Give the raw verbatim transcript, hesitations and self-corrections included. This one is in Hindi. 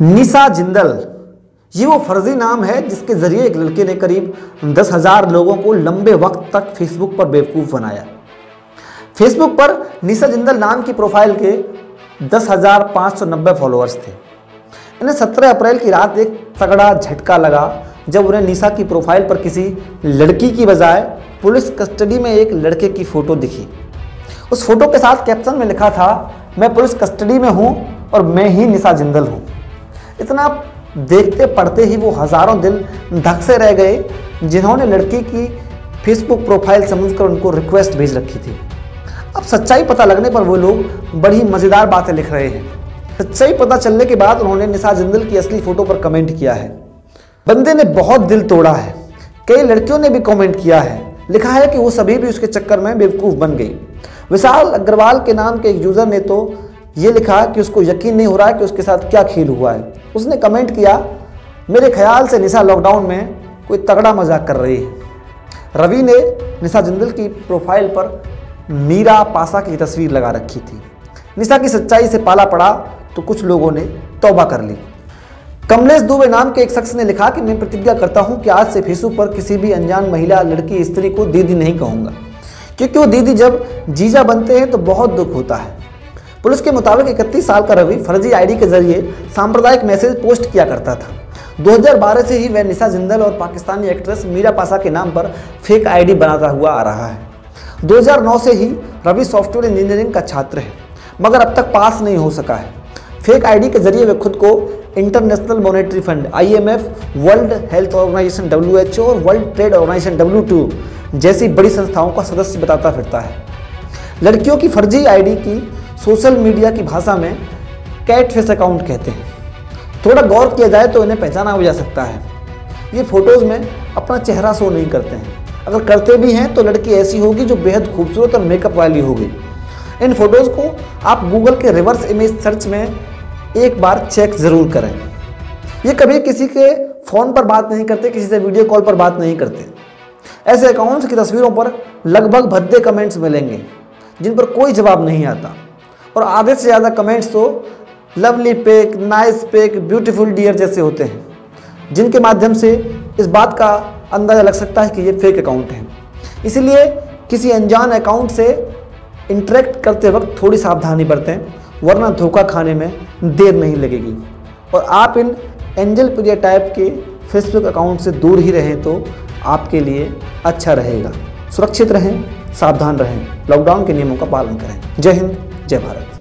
निशा जिंदल, ये वो फर्जी नाम है जिसके जरिए एक लड़के ने करीब दस हजार लोगों को लंबे वक्त तक फेसबुक पर बेवकूफ़ बनाया। फेसबुक पर निशा जिंदल नाम की प्रोफाइल के दस हजार पाँच सौ नब्बे फॉलोअर्स थे। इन्हें सत्रह अप्रैल की रात एक तगड़ा झटका लगा जब उन्हें निशा की प्रोफाइल पर किसी लड़की की बजाय पुलिस कस्टडी में एक लड़के की फ़ोटो दिखी। उस फोटो के साथ कैप्शन में लिखा था, मैं पुलिस कस्टडी में हूँ और मैं ही निशा जिंदल हूँ। इतना देखते पढ़ते ही वो हज़ारों दिल धक से रह गए जिन्होंने लड़की की फेसबुक प्रोफाइल समझकर उनको रिक्वेस्ट भेज रखी थी। अब सच्चाई पता लगने पर वो लोग बड़ी मज़ेदार बातें लिख रहे हैं। सच्चाई पता चलने के बाद उन्होंने निशा जिंदल की असली फ़ोटो पर कमेंट किया है। बंदे ने बहुत दिल तोड़ा है। कई लड़कियों ने भी कमेंट किया है, लिखा है कि वो सभी भी उसके चक्कर में बेवकूफ़ बन गई। विशाल अग्रवाल के नाम के एक यूज़र ने तो ये लिखा कि उसको यकीन नहीं हो रहा है कि उसके साथ क्या खेल हुआ है। उसने कमेंट किया, मेरे ख्याल से निशा लॉकडाउन में कोई तगड़ा मजाक कर रही है। रवि ने निशा जिंदल की प्रोफाइल पर मीरा पासा की तस्वीर लगा रखी थी। निशा की सच्चाई से पाला पड़ा तो कुछ लोगों ने तौबा कर ली। कमलेश दुबे नाम के एक शख्स ने लिखा कि मैं प्रतिज्ञा करता हूँ कि आज से फेसबुक पर किसी भी अनजान महिला लड़की स्त्री को दीदी नहीं कहूँगा, क्योंकि वो दीदी जब जीजा बनते हैं तो बहुत दुख होता है। पुलिस के मुताबिक इकतीस साल का रवि फर्जी आईडी के जरिए सांप्रदायिक मैसेज पोस्ट किया करता था। दो हज़ार बारह से ही वह निशा जिंदल और पाकिस्तानी एक्ट्रेस मीरा पासा के नाम पर फेक आईडी बनाता हुआ आ रहा है। दो हज़ार नौ से ही रवि सॉफ्टवेयर इंजीनियरिंग का छात्र है, मगर अब तक पास नहीं हो सका है। फेक आईडी के जरिए वह खुद को international monetary fund I M F, world health organization W H O और world trade organization W T O जैसी बड़ी संस्थाओं का सदस्य बताता फिरता है। लड़कियों की फर्जी आईडी की सोशल मीडिया की भाषा में कैटफिश अकाउंट कहते हैं। थोड़ा गौर किया जाए तो इन्हें पहचाना हो जा सकता है। ये फोटोज़ में अपना चेहरा शो नहीं करते हैं, अगर करते भी हैं तो लड़की ऐसी होगी जो बेहद खूबसूरत और मेकअप वाली होगी। इन फोटोज़ को आप गूगल के रिवर्स इमेज सर्च में एक बार चेक ज़रूर करें। ये कभी किसी के फ़ोन पर बात नहीं करते, किसी से वीडियो कॉल पर बात नहीं करते। ऐसे अकाउंट्स की तस्वीरों पर लगभग भद्दे कमेंट्स मिलेंगे जिन पर कोई जवाब नहीं आता, और आधे से ज़्यादा कमेंट्स तो lovely pic, nice pic, beautiful dear जैसे होते हैं, जिनके माध्यम से इस बात का अंदाज़ा लग सकता है कि ये फेक अकाउंट हैं। इसलिए किसी अनजान अकाउंट से इंटरेक्ट करते वक्त थोड़ी सावधानी बरतें, वरना धोखा खाने में देर नहीं लगेगी। और आप इन एंजल प्रिया टाइप के फेसबुक अकाउंट से दूर ही रहें तो आपके लिए अच्छा रहेगा। सुरक्षित रहें, सावधान रहें, लॉकडाउन के नियमों का पालन करें। जय हिंद, जय भारत।